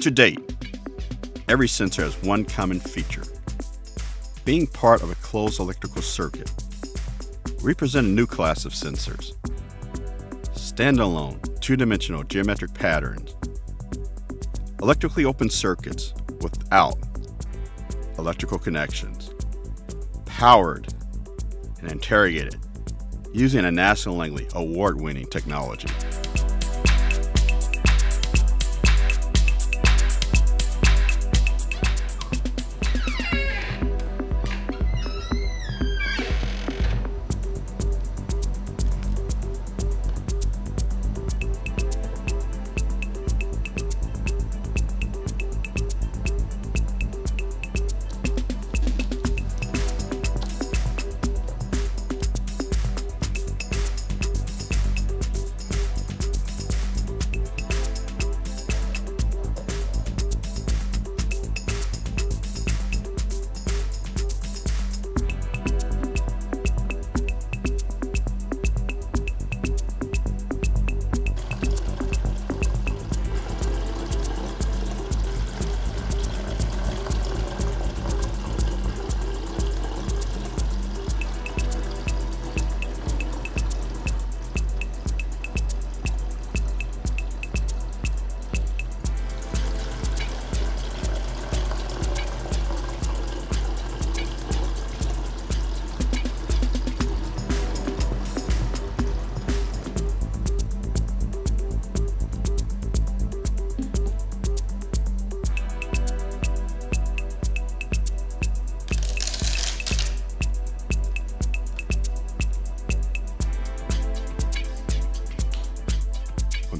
To date, every sensor has one common feature: being part of a closed electrical circuit. We present a new class of sensors: standalone, two-dimensional geometric patterns, electrically open circuits without electrical connections, powered and interrogated using a NASA Langley award-winning technology.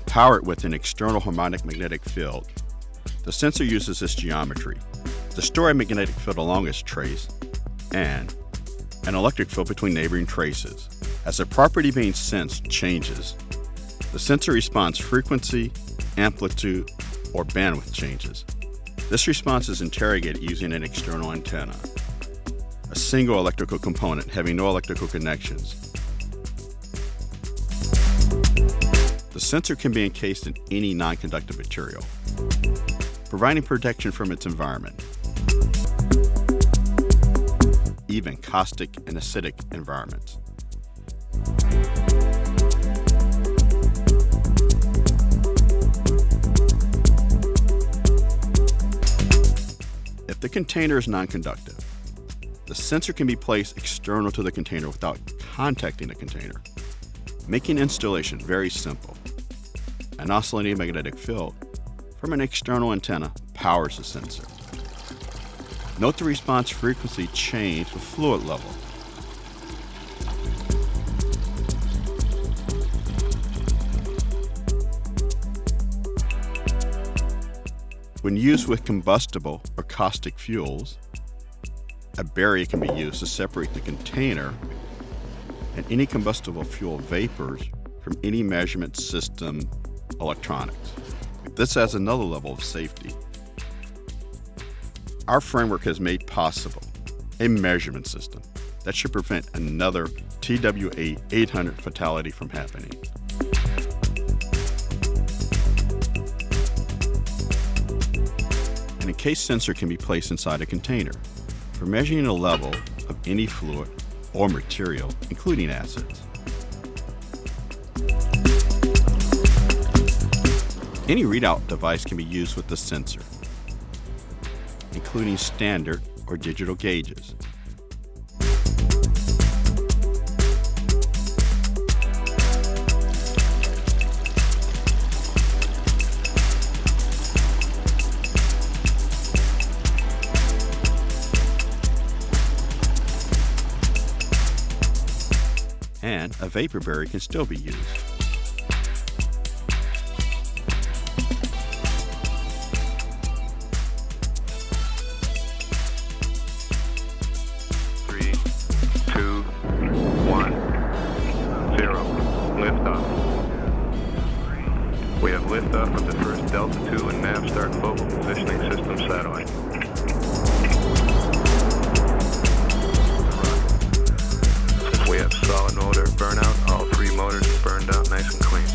Powered with an external harmonic magnetic field, the sensor uses its geometry, the stored magnetic field along its trace, and an electric field between neighboring traces. As the property being sensed changes, the sensor response frequency, amplitude, or bandwidth changes. This response is interrogated using an external antenna, a single electrical component having no electrical connections. The sensor can be encased in any non-conductive material, providing protection from its environment, even caustic and acidic environments. If the container is non-conductive, the sensor can be placed external to the container without contacting the container, making installation very simple. An oscillating magnetic field from an external antenna powers the sensor. Note the response frequency change with fluid level. When used with combustible or caustic fuels, a barrier can be used to separate the container and any combustible fuel vapors from any measurement system electronics. This adds another level of safety. Our framework has made possible a measurement system that should prevent another TWA 800 fatality from happening. An encased sensor can be placed inside a container for measuring the level of any fluid or material, including acids. Any readout device can be used with the sensor, including standard or digital gauges. And a vapor barrier can still be used. We have liftoff of the first Delta II and Navstar Global Positioning System satellite. We have solid motor burnout. All three motors burned out nice and clean.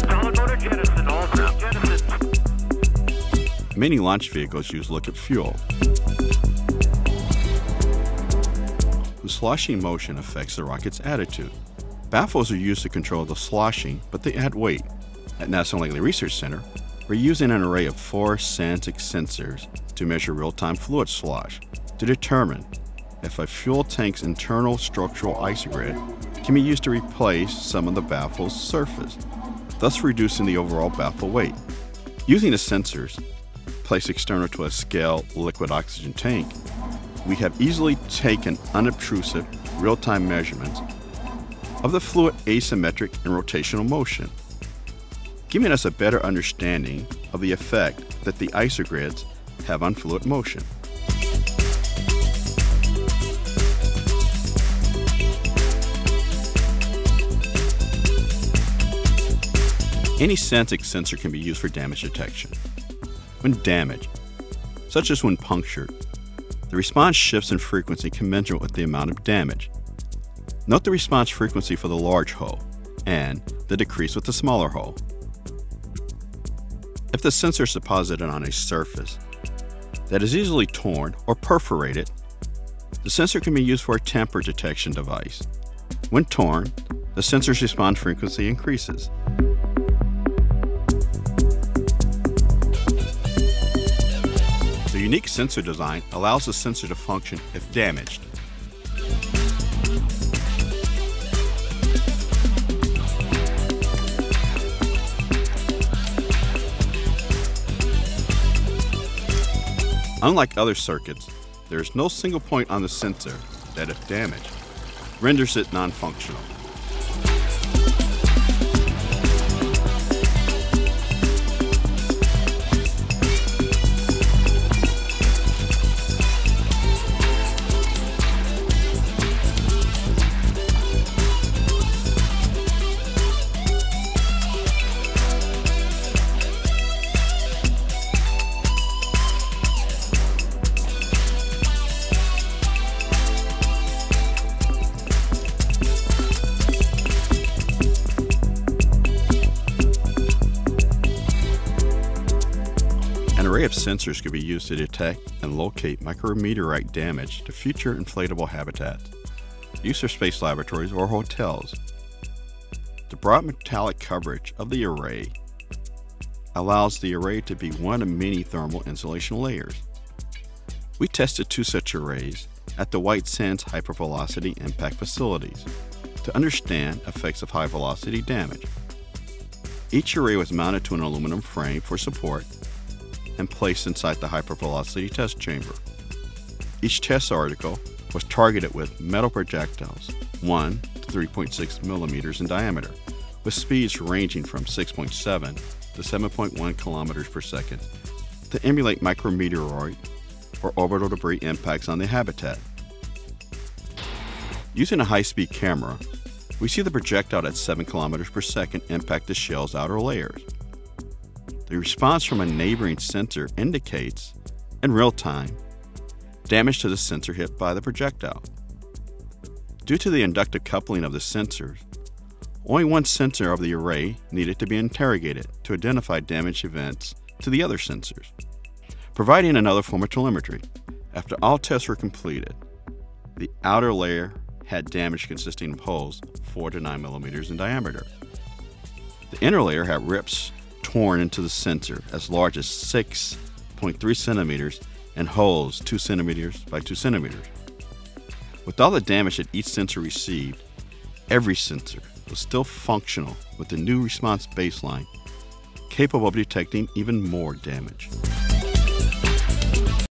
Solid motor jettison. All three jettisons. Many launch vehicles use liquid fuel. The sloshing motion affects the rocket's attitude. Baffles are used to control the sloshing, but they add weight. At NASA Langley Research Center, we're using an array of 4 SansEC sensors to measure real-time fluid slosh to determine if a fuel tank's internal structural isogrid can be used to replace some of the baffle's surface, thus reducing the overall baffle weight. Using the sensors placed external to a scale liquid oxygen tank, we have easily taken unobtrusive real-time measurements of the fluid asymmetric and rotational motion, giving us a better understanding of the effect that the isogrids have on fluid motion. Any SansEC sensor can be used for damage detection. When damaged, such as when punctured, the response shifts in frequency commensurate with the amount of damage. Note the response frequency for the large hole and the decrease with the smaller hole. If the sensor is deposited on a surface that is easily torn or perforated, the sensor can be used for a tamper detection device. When torn, the sensor's response frequency increases. The unique sensor design allows the sensor to function if damaged. Unlike other circuits, there is no single point on the sensor that, if damaged, renders it non-functional. An array of sensors could be used to detect and locate micrometeorite damage to future inflatable habitats, used for space laboratories or hotels. The broad metallic coverage of the array allows the array to be one of many thermal insulation layers. We tested 2 such arrays at the White Sands Hypervelocity Impact Facilities to understand effects of high-velocity damage. Each array was mounted to an aluminum frame for support and placed inside the hypervelocity test chamber. Each test article was targeted with metal projectiles, 1 to 3.6 millimeters in diameter, with speeds ranging from 6.7 to 7.1 kilometers per second to emulate micrometeoroid or orbital debris impacts on the habitat. Using a high-speed camera, we see the projectile at 7 kilometers per second impact the shell's outer layers. The response from a neighboring sensor indicates, in real time, damage to the sensor hit by the projectile. Due to the inductive coupling of the sensors, only one sensor of the array needed to be interrogated to identify damage events to the other sensors, providing another form of telemetry. After all tests were completed, the outer layer had damage consisting of holes 4 to 9 millimeters in diameter. The inner layer had rips torn into the sensor as large as 6.3 centimeters and holes 2 centimeters by 2 centimeters. With all the damage that each sensor received, every sensor was still functional with the new response baseline, capable of detecting even more damage.